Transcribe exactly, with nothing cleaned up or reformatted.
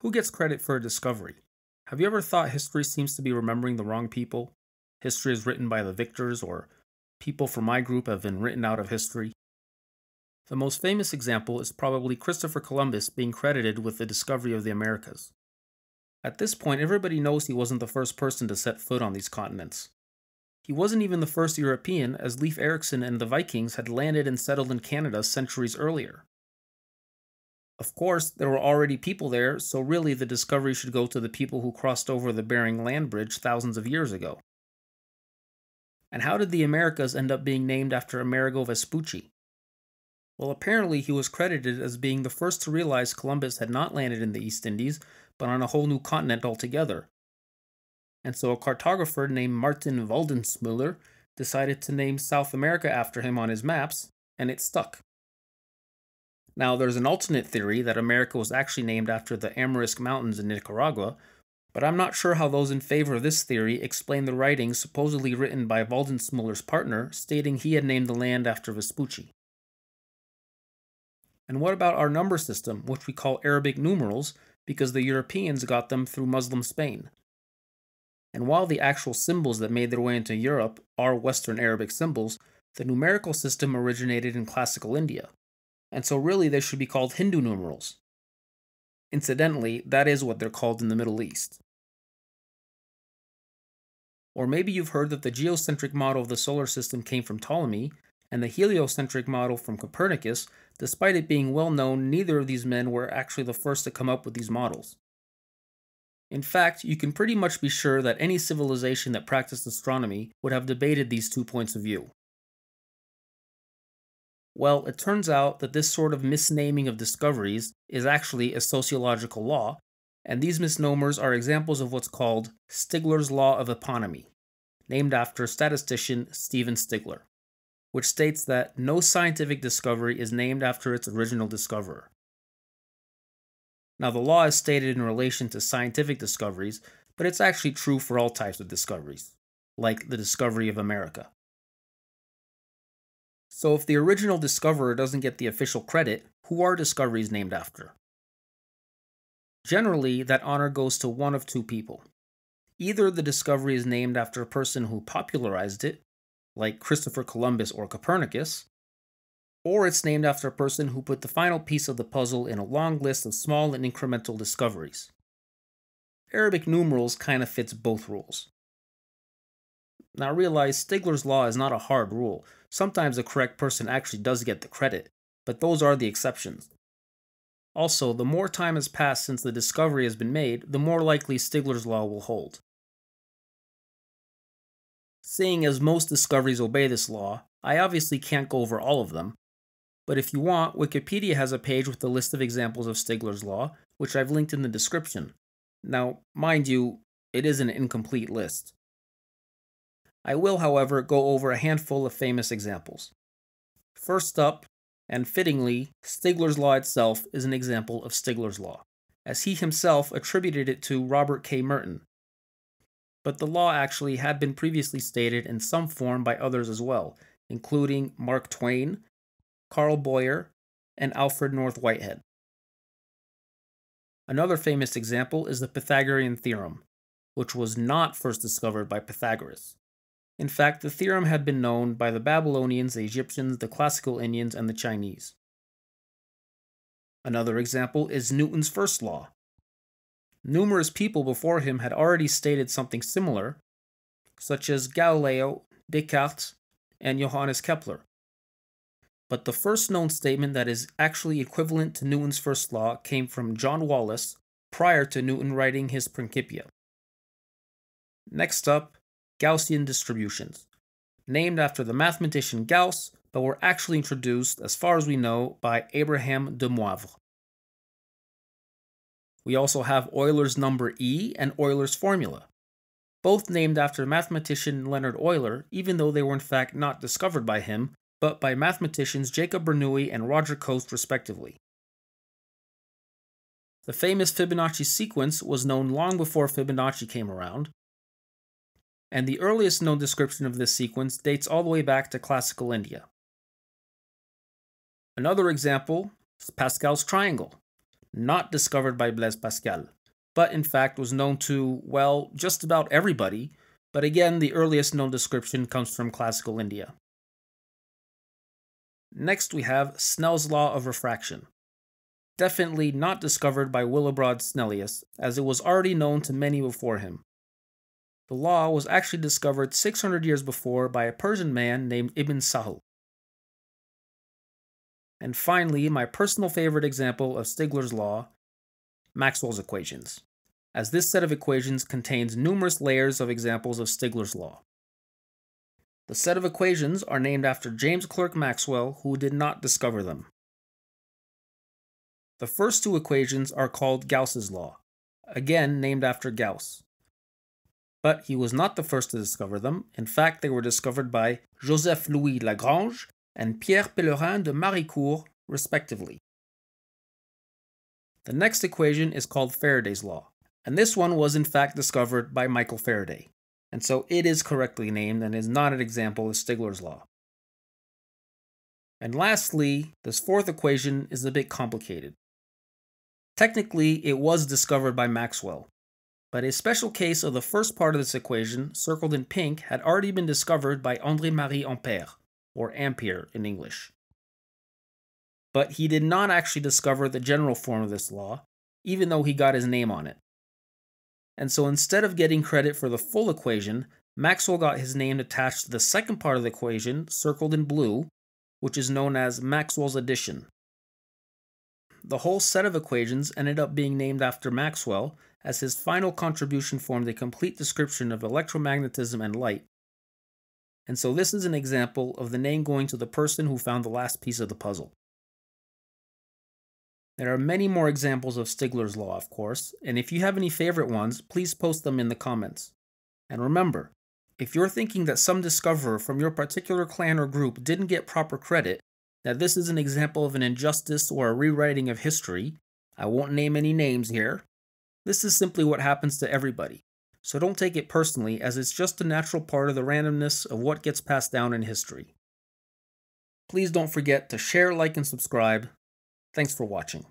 Who gets credit for a discovery? Have you ever thought history seems to be remembering the wrong people? History is written by the victors, or people from my group have been written out of history. The most famous example is probably Christopher Columbus being credited with the discovery of the Americas. At this point, everybody knows he wasn't the first person to set foot on these continents. He wasn't even the first European, as Leif Erikson and the Vikings had landed and settled in Canada centuries earlier. Of course, there were already people there, so really the discovery should go to the people who crossed over the Bering Land Bridge thousands of years ago. And how did the Americas end up being named after Amerigo Vespucci? Well, apparently he was credited as being the first to realize Columbus had not landed in the East Indies, but on a whole new continent altogether. And so a cartographer named Martin Waldseemüller decided to name South America after him on his maps, and it stuck. Now, there's an alternate theory that America was actually named after the Amarisk Mountains in Nicaragua, but I'm not sure how those in favor of this theory explain the writings supposedly written by Waldseemüller's partner stating he had named the land after Vespucci. And what about our number system, which we call Arabic numerals because the Europeans got them through Muslim Spain? And while the actual symbols that made their way into Europe are Western Arabic symbols, the numerical system originated in classical India. And so really they should be called Hindu numerals. Incidentally, that is what they're called in the Middle East. Or maybe you've heard that the geocentric model of the solar system came from Ptolemy, and the heliocentric model from Copernicus. Despite it being well known, neither of these men were actually the first to come up with these models. In fact, you can pretty much be sure that any civilization that practiced astronomy would have debated these two points of view. Well, it turns out that this sort of misnaming of discoveries is actually a sociological law, and these misnomers are examples of what's called Stigler's Law of Eponymy, named after statistician Stephen Stigler, which states that no scientific discovery is named after its original discoverer. Now, the law is stated in relation to scientific discoveries, but it's actually true for all types of discoveries, like the discovery of America. So if the original discoverer doesn't get the official credit, who are discoveries named after? Generally, that honor goes to one of two people. Either the discovery is named after a person who popularized it, like Christopher Columbus or Copernicus, or it's named after a person who put the final piece of the puzzle in a long list of small and incremental discoveries. Arabic numerals kind of fits both rules. Now realize, Stigler's law is not a hard rule. Sometimes the correct person actually does get the credit, but those are the exceptions. Also, the more time has passed since the discovery has been made, the more likely Stigler's law will hold. Seeing as most discoveries obey this law, I obviously can't go over all of them, but if you want, Wikipedia has a page with a list of examples of Stigler's law, which I've linked in the description. Now, mind you, it is an incomplete list. I will, however, go over a handful of famous examples. First up, and fittingly, Stigler's law itself is an example of Stigler's law, as he himself attributed it to Robert K. Merton. But the law actually had been previously stated in some form by others as well, including Mark Twain, Carl Boyer, and Alfred North Whitehead. Another famous example is the Pythagorean theorem, which was not first discovered by Pythagoras. In fact, the theorem had been known by the Babylonians, the Egyptians, the classical Indians, and the Chinese. Another example is Newton's first law. Numerous people before him had already stated something similar, such as Galileo, Descartes, and Johannes Kepler. But the first known statement that is actually equivalent to Newton's first law came from John Wallis prior to Newton writing his Principia. Next up, Gaussian distributions, named after the mathematician Gauss, but were actually introduced, as far as we know, by Abraham de Moivre. We also have Euler's number E and Euler's formula, both named after mathematician Leonhard Euler, even though they were in fact not discovered by him, but by mathematicians Jacob Bernoulli and Roger Cotes, respectively. The famous Fibonacci sequence was known long before Fibonacci came around, and the earliest known description of this sequence dates all the way back to classical India. Another example is Pascal's triangle, not discovered by Blaise Pascal, but in fact was known to, well, just about everybody, but again, the earliest known description comes from classical India. Next we have Snell's law of refraction. Definitely not discovered by Willebrand Snellius, as it was already known to many before him. The law was actually discovered six hundred years before by a Persian man named Ibn Sahal. And finally, my personal favorite example of Stigler's law, Maxwell's equations, as this set of equations contains numerous layers of examples of Stigler's law. The set of equations are named after James Clerk Maxwell, who did not discover them. The first two equations are called Gauss's law, again named after Gauss. But he was not the first to discover them. In fact, they were discovered by Joseph-Louis Lagrange and Pierre Pellerin de Maricourt, respectively. The next equation is called Faraday's law, and this one was in fact discovered by Michael Faraday, and so it is correctly named and is not an example of Stigler's law. And lastly, this fourth equation is a bit complicated. Technically, it was discovered by Maxwell, but a special case of the first part of this equation, circled in pink, had already been discovered by André-Marie Ampère, or Ampere in English. But he did not actually discover the general form of this law, even though he got his name on it. And so instead of getting credit for the full equation, Maxwell got his name attached to the second part of the equation, circled in blue, which is known as Maxwell's addition. The whole set of equations ended up being named after Maxwell, as his final contribution formed a complete description of electromagnetism and light. And so this is an example of the name going to the person who found the last piece of the puzzle. There are many more examples of Stigler's law, of course, and if you have any favorite ones, please post them in the comments. And remember, if you're thinking that some discoverer from your particular clan or group didn't get proper credit, that this is an example of an injustice or a rewriting of history, I won't name any names here, this is simply what happens to everybody. So don't take it personally, as it's just a natural part of the randomness of what gets passed down in history. Please don't forget to share, like, and subscribe. Thanks for watching.